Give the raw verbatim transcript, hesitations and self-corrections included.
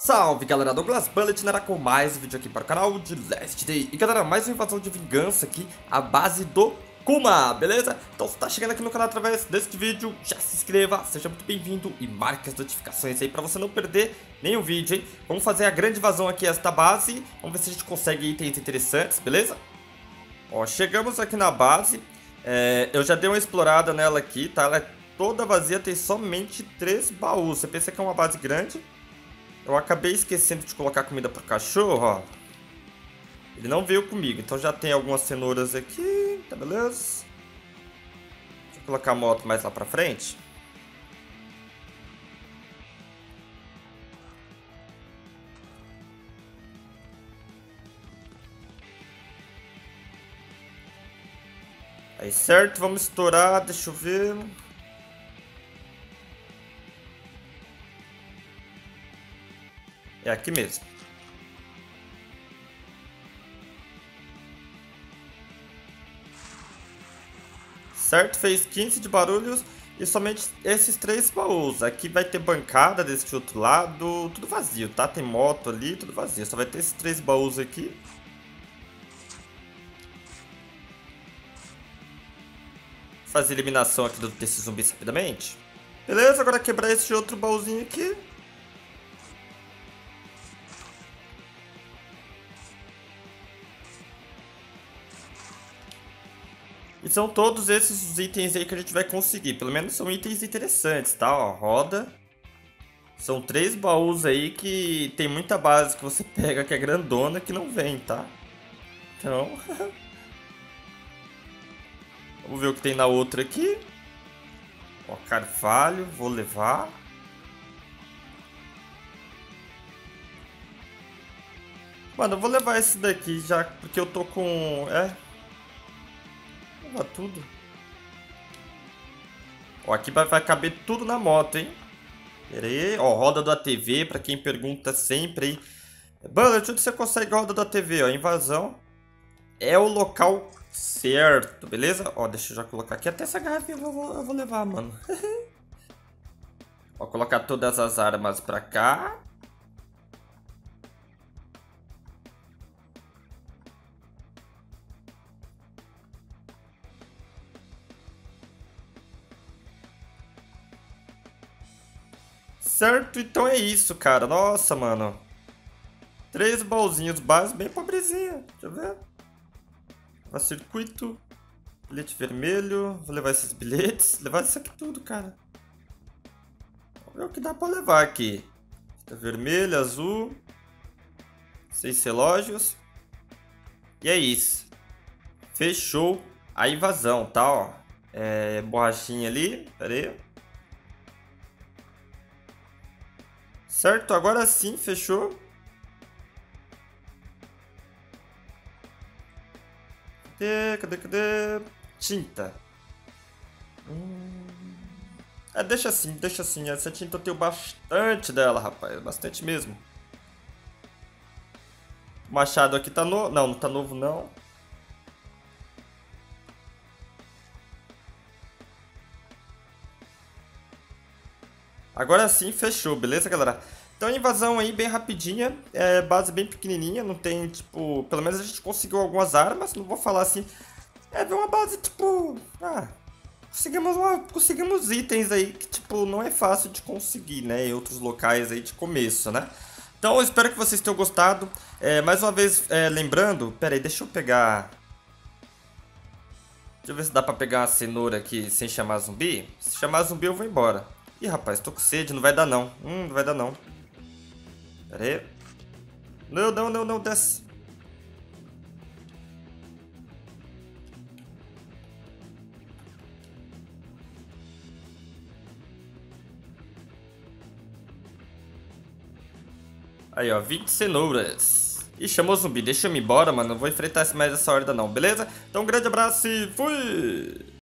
Salve galera, Dolglas Bullet na com mais um vídeo aqui para o canal de Last Day. E galera, mais uma invasão de vingança aqui, a base do Kuma, beleza? Então se tá chegando aqui no canal através deste vídeo, já se inscreva, seja muito bem-vindo e marque as notificações aí pra você não perder nenhum vídeo, hein? Vamos fazer a grande invasão aqui esta base, vamos ver se a gente consegue itens interessantes, beleza? Ó, chegamos aqui na base, é, eu já dei uma explorada nela aqui, tá? Ela é toda vazia, tem somente três baús, você pensa que é uma base grande? Eu acabei esquecendo de colocar comida pro cachorro, ó. Ele não veio comigo, então já tem algumas cenouras aqui, tá beleza? Deixa eu colocar a moto mais lá pra frente. Aí certo, vamos estourar, deixa eu ver. É aqui mesmo. Certo, fez quinze de barulhos e somente esses três baús. Aqui vai ter bancada desse outro lado, tudo vazio, tá? Tem moto ali, tudo vazio. Só vai ter esses três baús aqui. Fazer eliminação aqui desses zumbis rapidamente. Beleza, agora quebrar esse outro baúzinho aqui. E são todos esses os itens aí que a gente vai conseguir. Pelo menos são itens interessantes, tá? Ó, roda. São três baús aí que tem muita base que você pega que é grandona que não vem, tá? Então... vamos ver o que tem na outra aqui. Ó, carvalho. Vou levar. Mano, eu vou levar esse daqui já porque eu tô com... é... tudo. Ó, aqui vai, vai caber tudo na moto, hein? Pera aí. Ó, roda do A T V, pra quem pergunta sempre aí. Bullet, onde você consegue roda do A T V? Ó, invasão. É o local certo, beleza? Ó, deixa eu já colocar aqui. Até essa garrafinha eu vou, eu vou levar, mano. Ó, colocar todas as armas pra cá. Certo, então é isso, cara. Nossa, mano. Três baúzinhos básicos, bem pobrezinha. Deixa eu ver. Levar circuito. Bilhete vermelho. Vou levar esses bilhetes. Levar isso aqui tudo, cara. Vamos ver o que dá pra levar aqui. Vermelho, azul. Seis relógios. E é isso. Fechou a invasão, tá? Ó. É, borrachinha ali. Pera aí. Certo, agora sim, fechou. Cadê, cadê, cadê? Tinta. Hum... É, deixa assim, deixa assim. Essa tinta eu tenho bastante dela, rapaz. Bastante mesmo. O machado aqui tá novo. Não, não tá novo, não. Agora sim, fechou, beleza, galera? Então, invasão aí bem rapidinha, é, base bem pequenininha, não tem, tipo... Pelo menos a gente conseguiu algumas armas, não vou falar assim... É, uma base, tipo... Ah, conseguimos, uma, conseguimos itens aí que, tipo, não é fácil de conseguir, né? Em outros locais aí de começo, né? Então, eu espero que vocês tenham gostado. É, mais uma vez, é, lembrando... Pera aí, deixa eu pegar... Deixa eu ver se dá pra pegar uma cenoura aqui sem chamar zumbi. Se chamar zumbi, eu vou embora. Ih, rapaz, tô com sede, não vai dar não. Hum, não vai dar não. Pera aí. Não, não, não, não, desce. Aí, ó, vinte cenouras. Ih, chamou zumbi, deixa eu ir embora, mano. Não vou enfrentar mais essa horda não, beleza? Então, um grande abraço e fui!